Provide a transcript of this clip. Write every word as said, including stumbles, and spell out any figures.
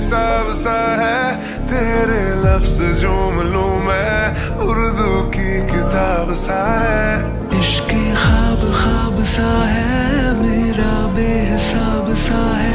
हिसाब सा है तेरे लफ्ज़ जो मिलूं मैं उर्दू की किताब सा है। इश्क़ ख्वाब ख्वाब सा है मेरा बेहिसाब सा है।